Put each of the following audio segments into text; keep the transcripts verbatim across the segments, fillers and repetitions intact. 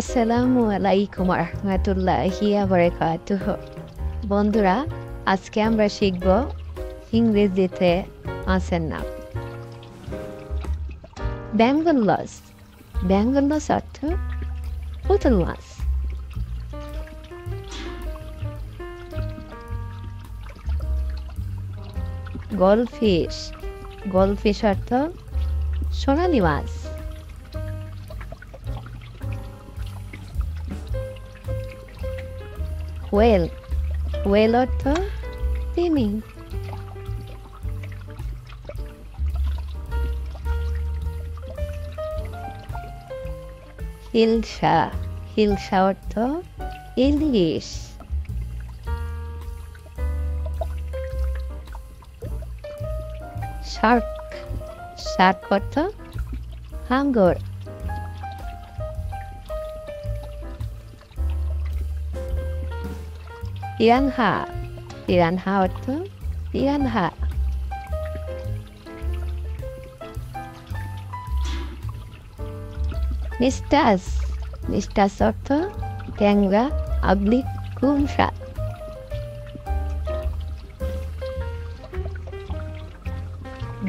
আসসালামু আলাইকুম ওয়া রাহমাতুল্লাহি ওয়া বারাকাতুহু। বন্ধুরা, আজকে আমরা শিখব ইংরেজিতে আছেন না বেঙ্গল মাছ। বেঙ্গল মাছ অর্থ পুতুল মাছ। গোল্ডফিশ, গোল্ডফিশ অর্থ সোনালি মাছ। হোয়েল, হোয়েল অর্থ তিমি। হিলসা, হিলসা অর্থ ইলিশ। শার্ক, শার্ক অর্থ হাঙ্গর। পিরানহা, পিরানহা অর্থ পিরানহা। নিস্টাস, নিস্টাস অর্থ ট্যাংরা আবলিক কুমড়া।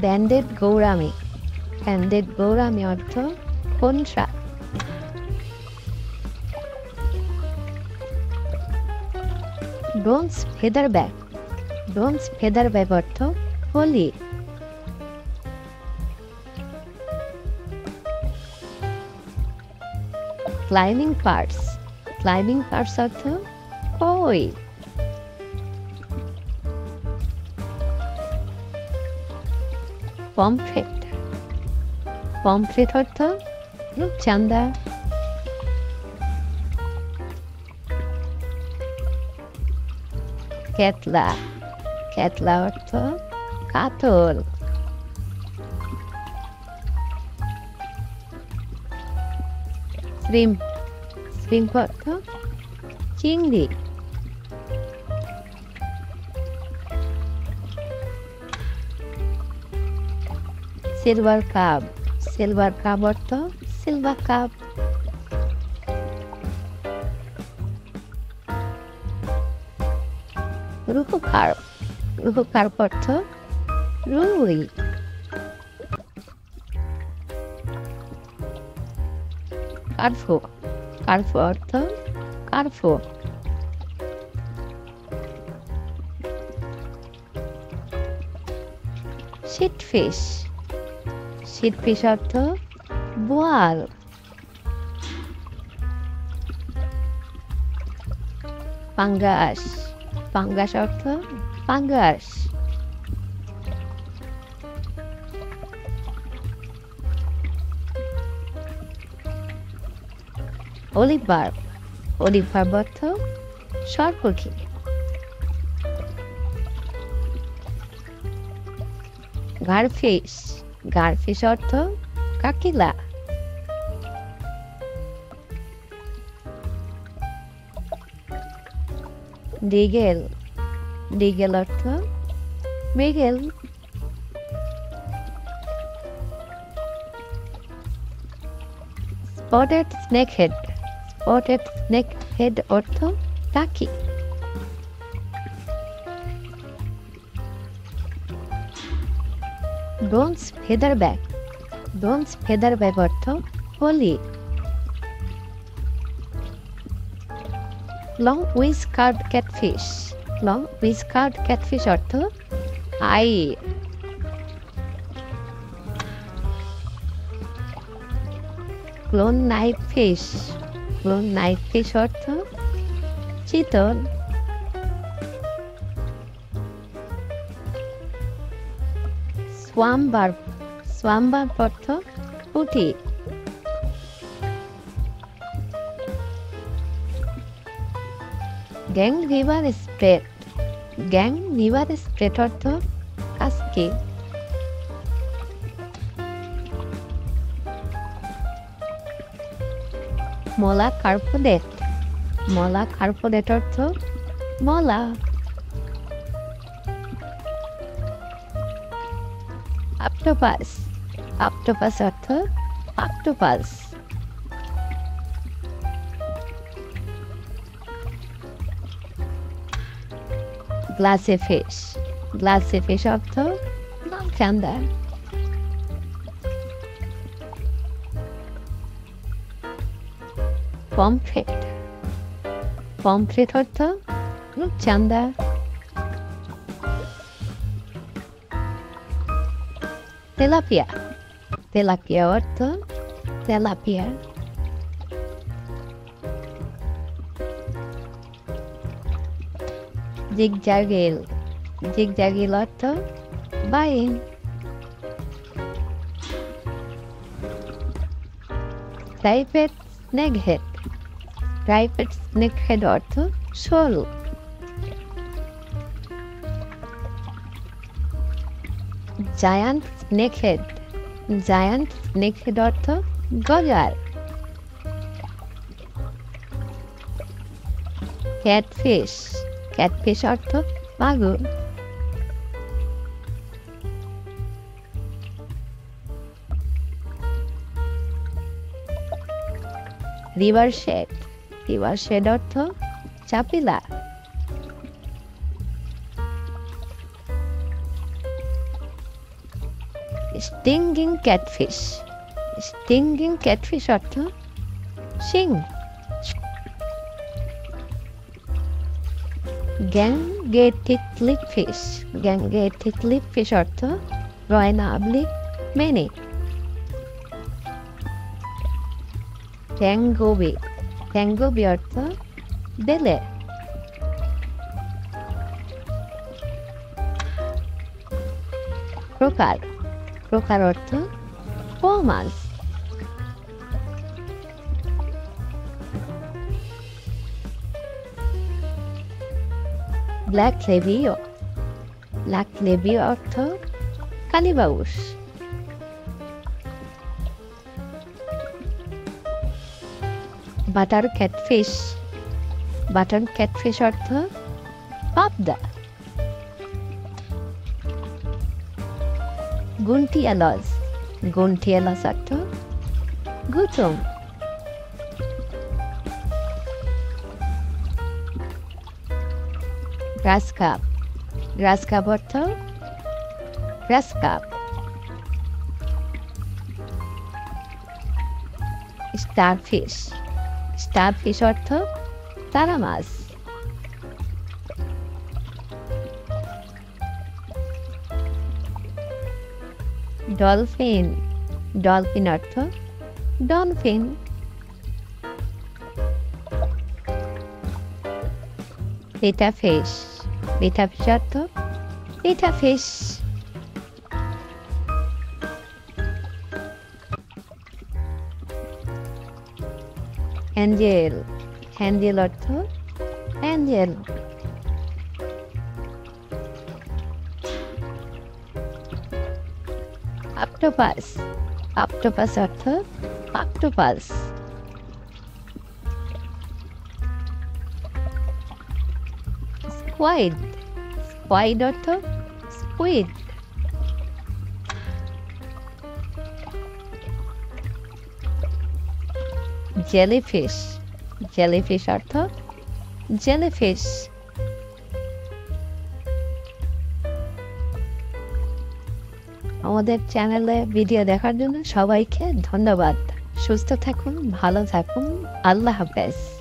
ব্যান্ডেড গৌরামি, ব্যান্ডেড গৌরামি অর্থ কুমড়া। Bronze featherback, bronze featherback অর্থ হোলি। ক্লাইম্বিং পার্টস, ক্লাইম্বিং পার্টস অর্থ কই। পমফ্রেট, পমফ্রেট অর্থ রূপচাঁদা। ক্যাটলা, ক্যাটলা অর্থ কাতল। শ্রিম্প, শ্রিম্প অর্থ চিংড়ি। সিলভার কাপ, সিলভার কাপ অর্থ silver carp. Rohu carp, rohu carp অর্থ রুই। কার্পো, কার্পো অর্থ কার্পো। শিটফিশ, শিটফিশ অর্থ বোয়াল। পাঙ্গাস, পাঙ্গাস অর্থ পাঙ্গাস। অলিভ বার্ব, অলিভ বার্ব অর্থ সরপুঁটি। গারফিশ, গারফিশ অর্থ কাকিলা। ডিগেল, ডিগেল অর্থ মৃগেল। Spotted snake head, spotted snake head অর্থ টাকি। Bronze featherback, bronze featherback অর্থ হোলি। Long whiskered catfish, long whiskered catfish অর্থ আই। Clown knife fish, clown knife fish অর্থ চিতল। সোয়াম্প বার্ব, সোয়াম্প বার্ব অর্থ পুঁটি। Gang river sprat, Ganges river sprat অর্থ কাস্কি। মলা কার্পোডেট, মলা কার্পোডেট অর্থ মলা। অক্টোপাস, অক্টোপাস অর্থ octopus. glassy fish. Glassy fish of the Nalkanda. Pomfret. Pomfret of the Ruchanda. Tilapia. Tilapia of the Tilapia. Zigzagil, zigzagil otto, buying. Typet snakehead, typet snakehead otto, shoal. Giant snakehead, giant snakehead otto, gojar. Catfish. Catfish or to Magu. River shed. River shed or to Chapila. Stinging catfish. Stinging catfish or to Sing. Gangetic lipfish, gangetic lipfish ortho, Roena oblique, many. Tangobi, tangobi ortho, bele. Crocar, crocar ortho, formas. Black Labio, Black Labio ortho, Kalibaus. Butter catfish, Butter catfish ortho, Papda. Gunti alas, Gunti alas ortho, Gutum. Grass cup, grass cup ortho, grass cup. Starfish, starfish ortho, taramas. Dolphin, dolphin ortho, dolphin. Theta fish. Beta fish ortho, beta fish. Angel, angel ortho, angel. Octopus, octopus ortho, octopus. Squid, squid ortho, squid. Jellyfish, jellyfish ortho, jellyfish. আমাদের চ্যানেলে video দেখার জন্য সবাইকে ধন্যবাদ। সুস্থ থাকুন, ভালো থাকুন, আল্লাহ হাফেজ।